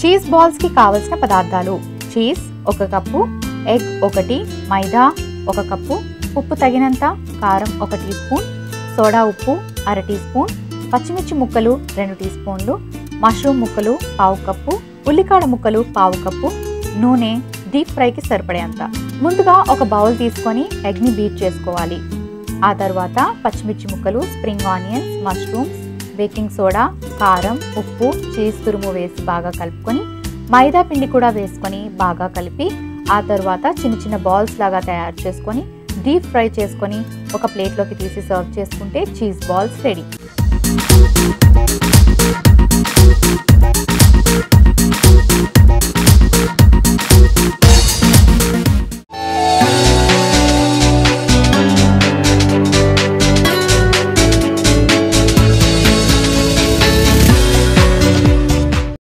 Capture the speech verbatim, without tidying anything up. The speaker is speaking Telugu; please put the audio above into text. చీజ్ బాల్స్ కి కావాల్సిన పదార్థాలు చీజ్ ఒక కప్పు, ఎగ్ ఒకటి, మైదా ఒక కప్పు, ఉప్పు తగినంత, కారం ఒక టీ స్పూన్, సోడా ఉప్పు అర టీ స్పూన్, పచ్చిమిర్చి ముక్కలు రెండు టీ స్పూన్లు, మష్రూమ్ ముక్కలు పావు కప్పు, ఉల్లికాడ ముక్కలు పావు కప్పు, నూనె డీప్ ఫ్రైకి సరిపడేంత. ముందుగా ఒక బౌల్ తీసుకొని ఎగ్ని బీట్ చేసుకోవాలి. ఆ తర్వాత పచ్చిమిర్చి ముక్కలు, spring onions, mushrooms, baking soda, కారం, ఉప్పు, చీజ్ తురుము వేసి బాగా కలుపుకొని మైదా పిండి కూడా వేసుకొని బాగా కలిపి ఆ తర్వాత చిన్న చిన్న బాల్స్ లాగా తయారు చేసుకొని డీప్ ఫ్రై చేసుకొని ఒక ప్లేట్లోకి తీసి సర్వ్ చేసుకుంటే చీజ్ బాల్స్ రెడీ.